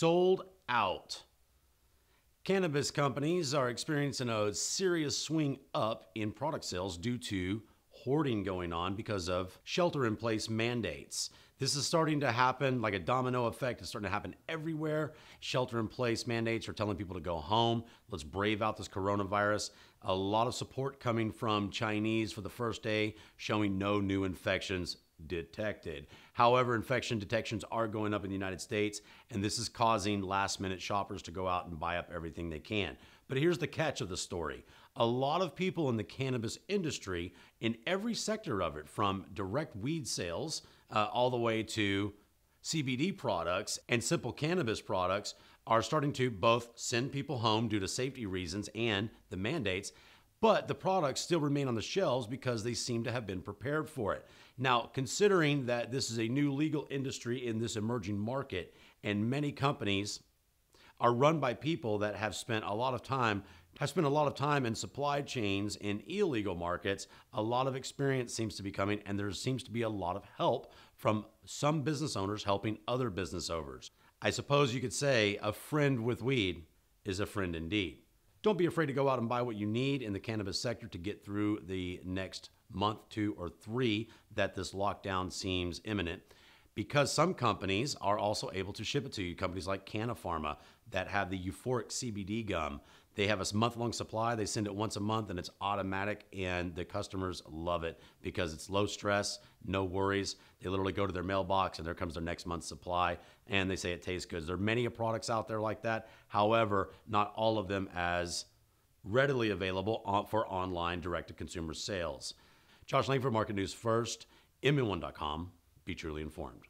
sold out. Cannabis companies are experiencing a serious swing up in product sales due to hoarding going on because of shelter-in-place mandates. This is starting to happen like a domino effect. It's starting to happen everywhere. Shelter-in-place mandates are telling people to go home. Let's brave out this coronavirus. A lot of support coming from Chinese for the first day, showing no new infections detected. However, infection detections are going up in the United States, and this is causing last-minute shoppers to go out and buy up everything they can. But here's the catch of the story. A lot of people in the cannabis industry, in every sector of it, from direct weed sales all the way to CBD products and simple cannabis products, are starting to both send people home due to safety reasons and the mandates, but the products still remain on the shelves because they seem to have been prepared for it. Now, considering that this is a new legal industry in this emerging market, and many companies are run by people that have spent a lot of time in supply chains in illegal markets, a lot of experience seems to be coming, and there seems to be a lot of help from some business owners helping other business owners. I suppose you could say a friend with weed is a friend indeed. Don't be afraid to go out and buy what you need in the cannabis sector to get through the next month, 2, or 3 that this lockdown seems imminent, because some companies are also able to ship it to you. Companies like Canafarma that have the euphoric CBD gum. They have a month-long supply. They send it once a month, and it's automatic, and the customers love it because it's low stress, no worries. They literally go to their mailbox, and there comes their next month's supply, and they say it tastes good. There are many products out there like that. However, not all of them as readily available for online direct-to-consumer sales. Josh Langford, Market News First, MN1.com. Be truly informed.